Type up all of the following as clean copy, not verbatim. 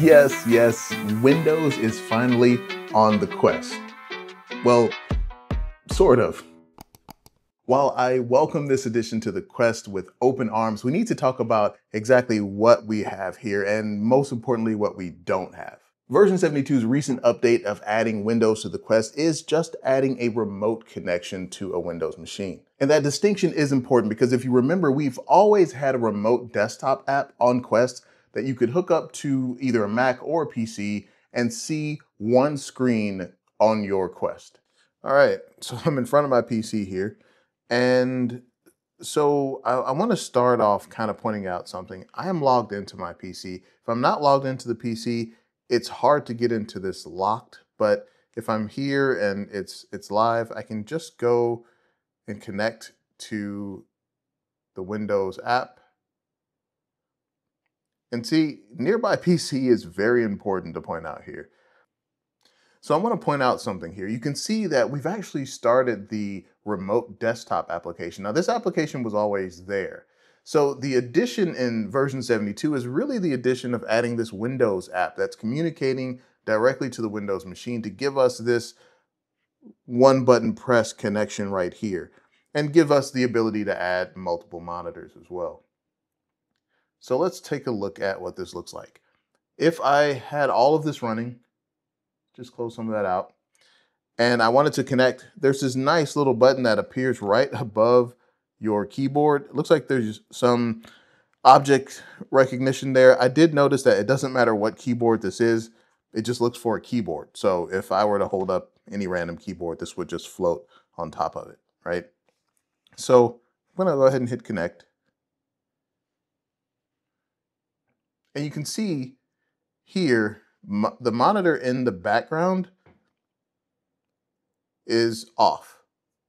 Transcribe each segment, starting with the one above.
Yes, Windows is finally on the Quest. Well, sort of. While I welcome this edition to the Quest with open arms, we need to talk about exactly what we have here and most importantly, what we don't have. Version 72's recent update of adding Windows to the Quest is just adding a remote connection to a Windows machine. And that distinction is important because if you remember, we've always had a remote desktop app on Quest that you could hook up to either a Mac or a PC and see one screen on your Quest. All right, so I'm in front of my PC here. And so I want to start off kind of pointing out something. I am logged into my PC. If I'm not logged into the PC, it's hard to get into this locked, but if I'm here and it's live, I can just go and connect to the Windows app. And see, nearby PC is very important to point out here. So I want to point out something here. You can see that we've actually started the remote desktop application. Now this application was always there. So the addition in version 72 is really the addition of adding this Windows app that's communicating directly to the Windows machine to give us this one button press connection right here and give us the ability to add multiple monitors as well. So let's take a look at what this looks like. If I had all of this running, just close some of that out, and I wanted to connect, there's this nice little button that appears right above your keyboard. It looks like there's some object recognition there. I did notice that it doesn't matter what keyboard this is, it just looks for a keyboard. So if I were to hold up any random keyboard, this would just float on top of it, right? So I'm gonna go ahead and hit connect. And you can see here, the monitor in the background is off.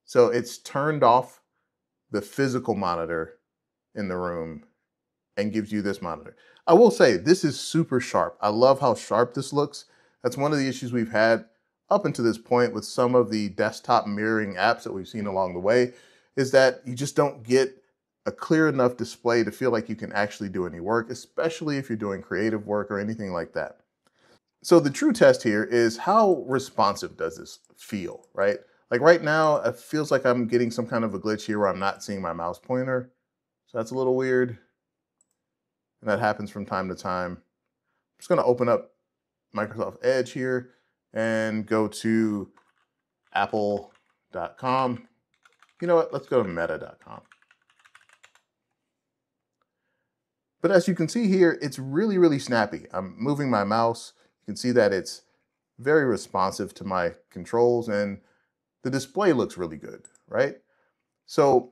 So it's turned off the physical monitor in the room and gives you this monitor. I will say this is super sharp. I love how sharp this looks. That's one of the issues we've had up until this point with some of the desktop mirroring apps that we've seen along the way, is that you just don't get a clear enough display to feel like you can actually do any work, especially if you're doing creative work or anything like that. So the true test here is how responsive does this feel, right? Like right now, it feels like I'm getting some kind of a glitch here where I'm not seeing my mouse pointer. So that's a little weird. And that happens from time to time. I'm just gonna open up Microsoft Edge here and go to apple.com. You know what, let's go to meta.com. But as you can see here, it's really, really snappy. I'm moving my mouse. You can see that it's very responsive to my controls and the display looks really good, right? So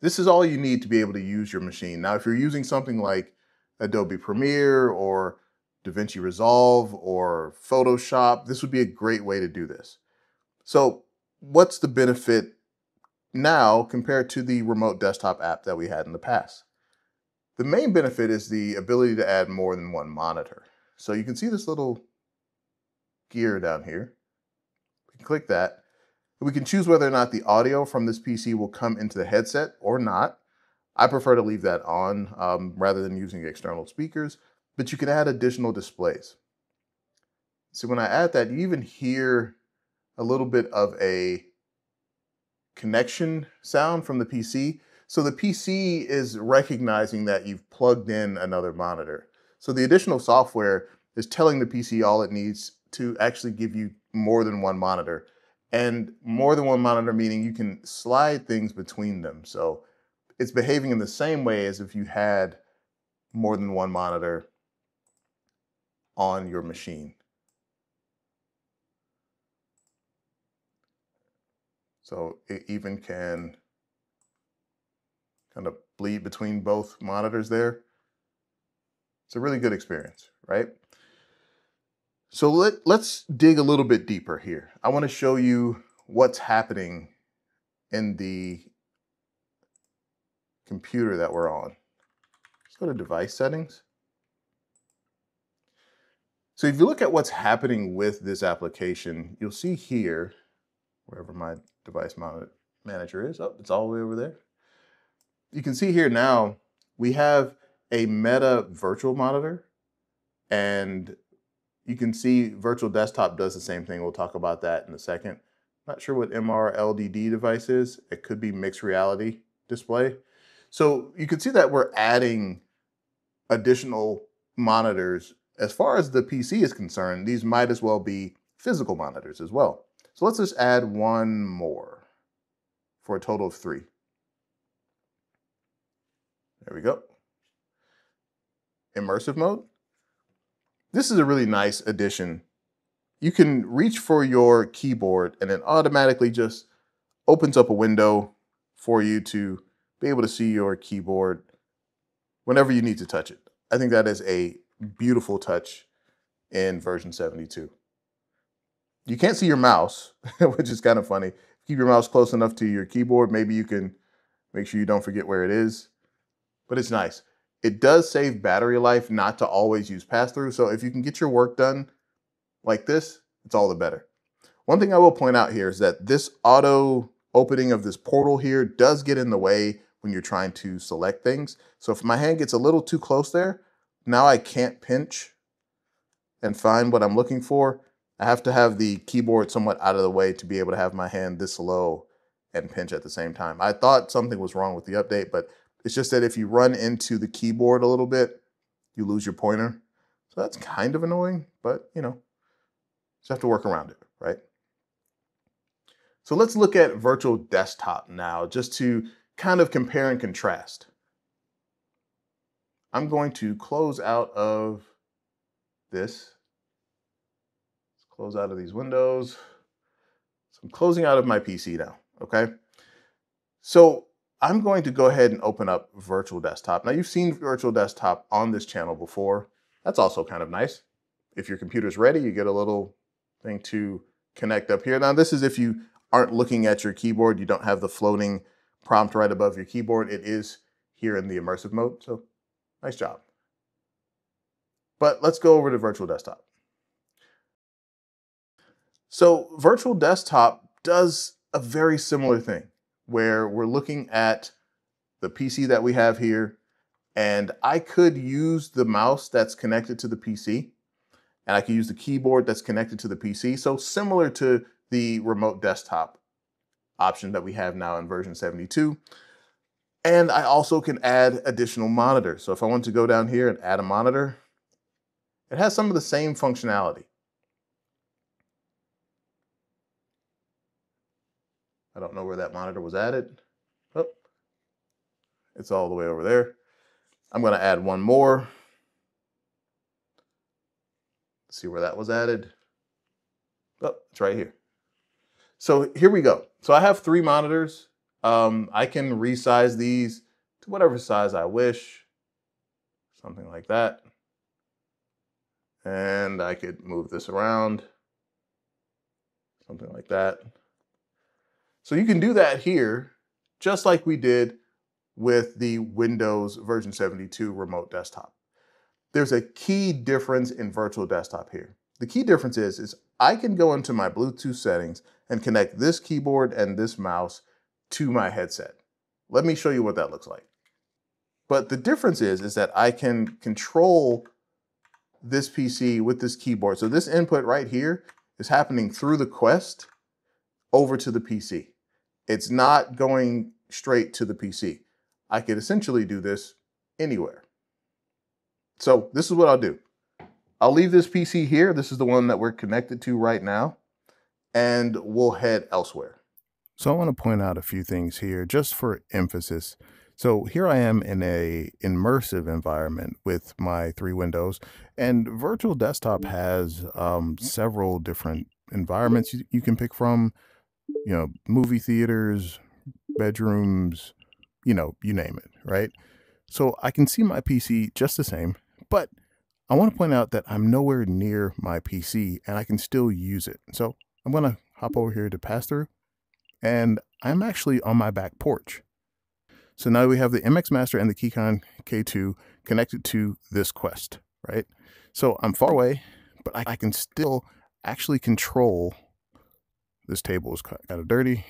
this is all you need to be able to use your machine. Now, if you're using something like Adobe Premiere or DaVinci Resolve or Photoshop, this would be a great way to do this. So what's the benefit now compared to the remote desktop app that we had in the past? The main benefit is the ability to add more than one monitor. So you can see this little gear down here. We can click that. We can choose whether or not the audio from this PC will come into the headset or not. I prefer to leave that on rather than using external speakers, but you can add additional displays. So when I add that, you even hear a little bit of a connection sound from the PC. So the PC is recognizing that you've plugged in another monitor. So the additional software is telling the PC all it needs to actually give you more than one monitor. And more than one monitor, meaning you can slide things between them. So it's behaving in the same way as if you had more than one monitor on your machine. So it even can kind of bleed between both monitors there. It's a really good experience, right? So let's dig a little bit deeper here. I want to show you what's happening in the computer that we're on. Let's go to device settings. So if you look at what's happening with this application, you'll see here, wherever my device manager is, oh, it's all the way over there. You can see here now, we have a Meta virtual monitor. And you can see Virtual Desktop does the same thing. We'll talk about that in a second. Not sure what MR-LDD device is. It could be mixed reality display. So you can see that we're adding additional monitors. As far as the PC is concerned, these might as well be physical monitors as well. So let's just add one more for a total of 3. There we go. Immersive mode. This is a really nice addition. You can reach for your keyboard and it automatically just opens up a window for you to be able to see your keyboard whenever you need to touch it. I think that is a beautiful touch in version 72. You can't see your mouse, which is kind of funny. Keep your mouse close enough to your keyboard. Maybe you can make sure you don't forget where it is, but it's nice. It does save battery life not to always use pass-through. So if you can get your work done like this, it's all the better. One thing I will point out here is that this auto opening of this portal here does get in the way when you're trying to select things. So if my hand gets a little too close there, now I can't pinch and find what I'm looking for. I have to have the keyboard somewhat out of the way to be able to have my hand this low and pinch at the same time. I thought something was wrong with the update, but it's just that if you run into the keyboard a little bit, you lose your pointer. So that's kind of annoying, but you know, just have to work around it, right? So let's look at Virtual Desktop now, just to kind of compare and contrast. I'm going to close out of this. Close out of these windows. So I'm closing out of my PC now, okay? So I'm going to go ahead and open up Virtual Desktop. Now you've seen Virtual Desktop on this channel before. That's also kind of nice. If your computer's ready, you get a little thing to connect up here. Now this is if you aren't looking at your keyboard, you don't have the floating prompt right above your keyboard. It is here in the immersive mode, so nice job. But let's go over to Virtual Desktop. So Virtual Desktop does a very similar thing where we're looking at the PC that we have here, and I could use the mouse that's connected to the PC, and I could use the keyboard that's connected to the PC. So similar to the remote desktop option that we have now in version 72. And I also can add additional monitors. So if I want to go down here and add a monitor, it has some of the same functionality. I don't know where that monitor was added. Oh, it's all the way over there. I'm going to add one more. Let's see where that was added. Oh, it's right here. So here we go. So I have 3 monitors. I can resize these to whatever size I wish, something like that. And I could move this around, something like that. So you can do that here, just like we did with the Windows version 72 remote desktop. There's a key difference in Virtual Desktop here. The key difference is I can go into my Bluetooth settings and connect this keyboard and this mouse to my headset. Let me show you what that looks like. But the difference is that I can control this PC with this keyboard. So this input right here is happening through the Quest over to the PC. It's not going straight to the PC. I could essentially do this anywhere. So this is what I'll do. I'll leave this PC here. This is the one that we're connected to right now, and we'll head elsewhere. So I want to point out a few things here just for emphasis. So here I am in an immersive environment with my 3 windows, and Virtual Desktop has several different environments you can pick from. You know, movie theaters, bedrooms, you know, you name it, right? So I can see my PC just the same, but I want to point out that I'm nowhere near my PC and I can still use it. So I'm going to hop over here to pass through, and I'm actually on my back porch. So now we have the MX Master and the KeyCon K2 connected to this Quest, right? So I'm far away, but I can still actually control. This table is kind of dirty.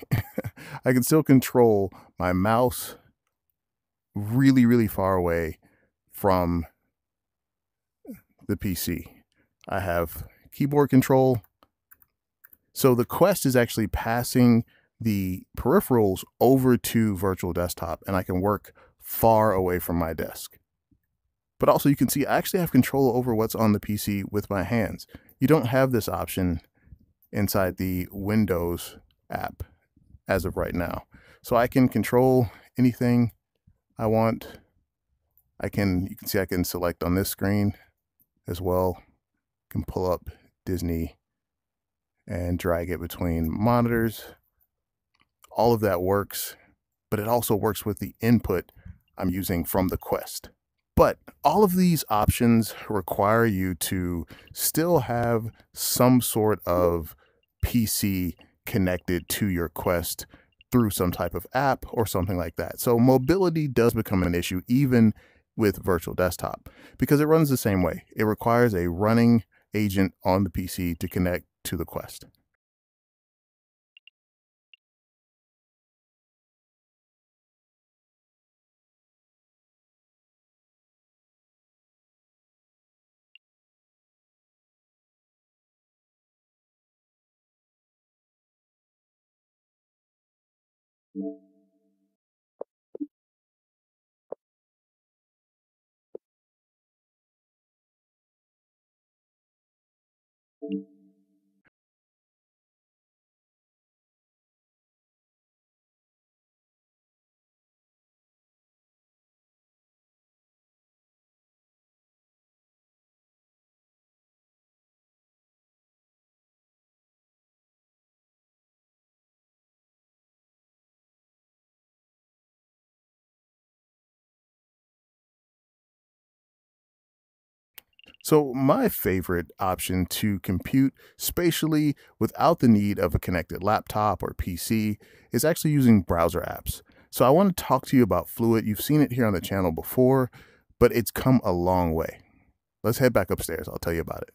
I can still control my mouse really, really far away from the PC. I have keyboard control. So the Quest is actually passing the peripherals over to Virtual Desktop, and I can work far away from my desk. But also you can see I actually have control over what's on the PC with my hands. You don't have this option inside the Windows app as of right now. So I can control anything I want. You can see I can select on this screen as well. I can pull up Disney and drag it between monitors. All of that works, but it also works with the input I'm using from the Quest. But all of these options require you to still have some sort of PC connected to your Quest through some type of app or something like that. So mobility does become an issue even with Virtual Desktop because it runs the same way. It requires a running agent on the PC to connect to the Quest. So my favorite option to compute spatially without the need of a connected laptop or PC is actually using browser apps. So I want to talk to you about Fluid. You've seen it here on the channel before, but it's come a long way. Let's head back upstairs. I'll tell you about it.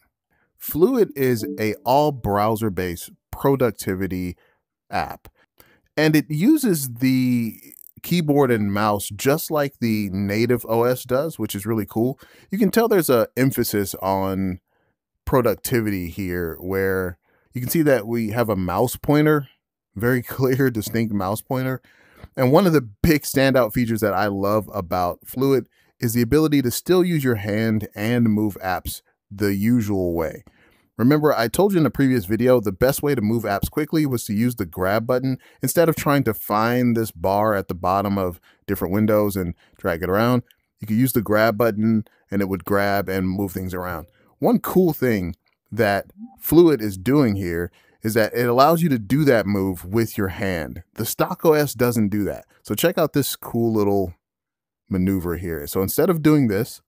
Fluid is an all browser-based productivity app, and it uses the keyboard and mouse just like the native OS does, which is really cool. You can tell there's an emphasis on productivity here, where you can see that we have a mouse pointer, very clear, distinct mouse pointer. And one of the big standout features that I love about Fluid is the ability to still use your hand and move apps the usual way. Remember, I told you in the previous video, the best way to move apps quickly was to use the grab button instead of trying to find this bar at the bottom of different windows and drag it around. You could use the grab button and it would grab and move things around. One cool thing that Fluid is doing here is that it allows you to do that move with your hand. The stock OS doesn't do that. So check out this cool little maneuver here. So instead of doing this,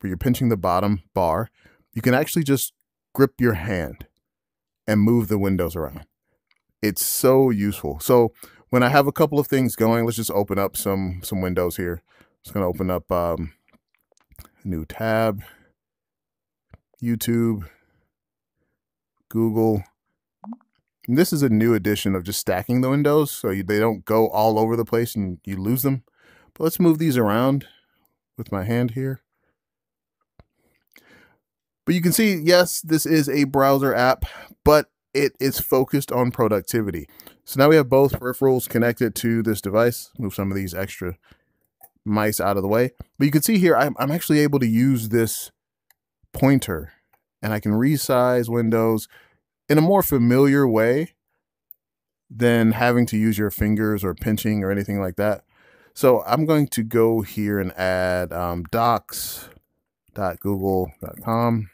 where you're pinching the bottom bar, you can actually just grip your hand and move the windows around. It's so useful. So when I have a couple of things going, let's just open up some windows here. Just gonna open up a new tab, YouTube, Google. And this is a new edition of just stacking the windows so they don't go all over the place and you lose them. But let's move these around with my hand here. But you can see, yes, this is a browser app, but it is focused on productivity. So now we have both peripherals connected to this device. Move some of these extra mice out of the way. But you can see here, I'm actually able to use this pointer and I can resize windows in a more familiar way than having to use your fingers or pinching or anything like that. So I'm going to go here and add docs.google.com,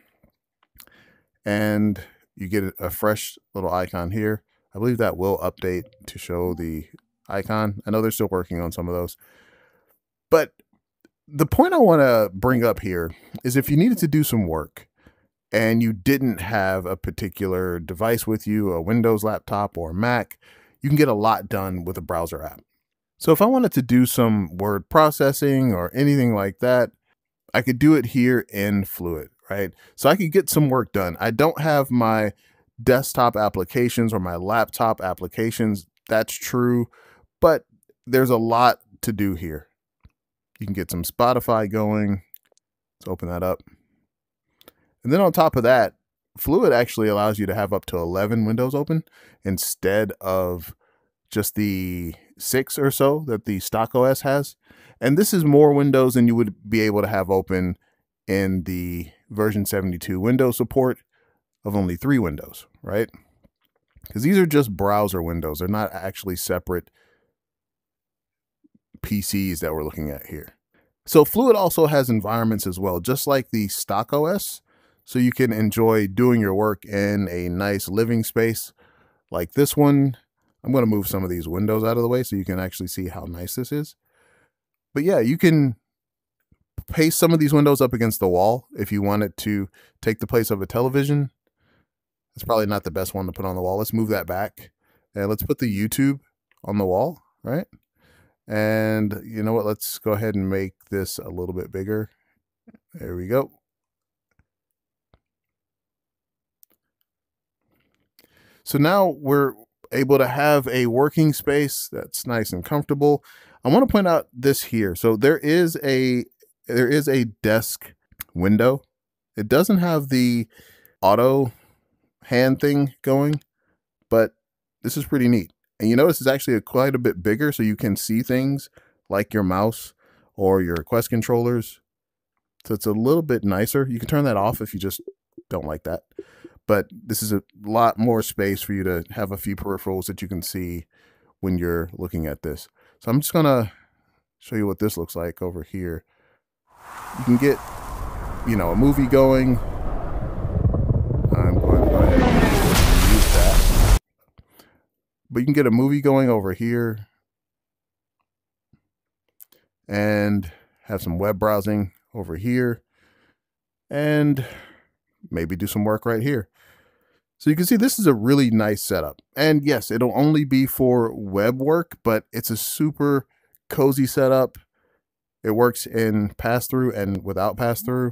and you get a fresh little icon here. I believe that will update to show the icon. I know they're still working on some of those. But the point I want to bring up here is if you needed to do some work and you didn't have a particular device with you, a Windows laptop or Mac, you can get a lot done with a browser app. So if I wanted to do some word processing or anything like that, I could do it here in Fluid, right? So I could get some work done. I don't have my desktop applications or my laptop applications. That's true, but there's a lot to do here. You can get some Spotify going. Let's open that up. And then on top of that, Fluid actually allows you to have up to 11 windows open instead of just the 6 or so that the stock OS has. And this is more windows than you would be able to have open in the version 72 Windows support of only 3 windows, right? Because these are just browser windows. They're not actually separate PCs that we're looking at here. So Fluid also has environments as well, just like the stock OS. So you can enjoy doing your work in a nice living space like this one. I'm going to move some of these windows out of the way so you can actually see how nice this is. But yeah, you can paste some of these windows up against the wall if you want it to take the place of a television. It's probably not the best one to put on the wall. Let's move that back and let's put the YouTube on the wall, right? And you know what? Let's go ahead and make this a little bit bigger. There we go. So now we're able to have a working space that's nice and comfortable. I want to point out this here. So there is a desk window. It doesn't have the auto hand thing going, but this is pretty neat. And you notice it's actually quite a bit bigger, so you can see things like your mouse or your Quest controllers. So it's a little bit nicer. You can turn that off if you just don't like that. But this is a lot more space for you to have a few peripherals that you can see when you're looking at this. So I'm just gonna show you what this looks like over here. You can get, you know, a movie going. I'm going to go ahead and use that. But you can get a movie going over here and have some web browsing over here and maybe do some work right here. So you can see this is a really nice setup. And yes, it'll only be for web work, but it's a super cozy setup. It works in pass-through and without pass-through.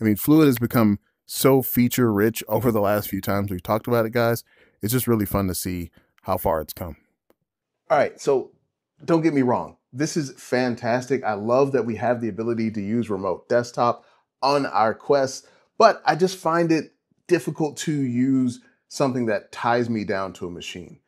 I mean, Fluid has become so feature-rich over the last few times we've talked about it, guys. It's just really fun to see how far it's come. All right, so don't get me wrong. This is fantastic. I love that we have the ability to use remote desktop on our Quest, but I just find it difficult to use something that ties me down to a machine.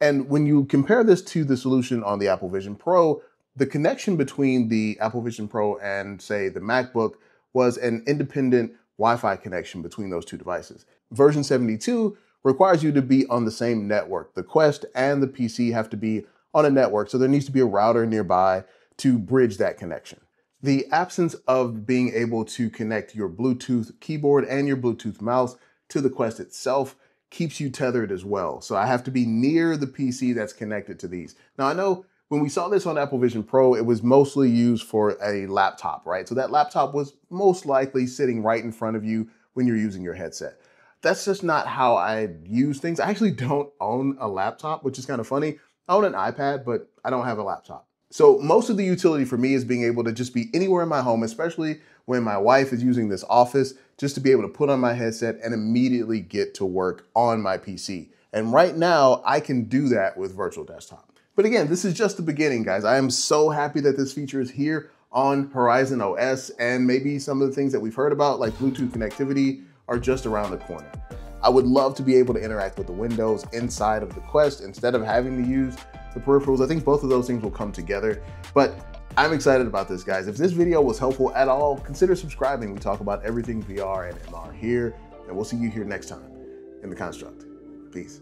And when you compare this to the solution on the Apple Vision Pro, the connection between the Apple Vision Pro and, say, the MacBook was an independent Wi-Fi connection between those two devices. Version 72 requires you to be on the same network. The Quest and the PC have to be on a network, so there needs to be a router nearby to bridge that connection. The absence of being able to connect your Bluetooth keyboard and your Bluetooth mouse to the Quest itself keeps you tethered as well. So I have to be near the PC that's connected to these. Now I know when we saw this on Apple Vision Pro, it was mostly used for a laptop, right? So that laptop was most likely sitting right in front of you when you're using your headset. That's just not how I use things. I actually don't own a laptop, which is kind of funny. I own an iPad, but I don't have a laptop. So most of the utility for me is being able to just be anywhere in my home, especially when my wife is using this office, just to be able to put on my headset and immediately get to work on my PC. And right now I can do that with Virtual Desktop. But again, this is just the beginning, guys. I am so happy that this feature is here on Horizon OS, and maybe some of the things that we've heard about, like Bluetooth connectivity, are just around the corner. I would love to be able to interact with the windows inside of the Quest instead of having to use the peripherals. I think both of those things will come together, but I'm excited about this, guys. If this video was helpful at all, consider subscribing. We talk about everything VR and MR here, and we'll see you here next time in The Construct. Peace.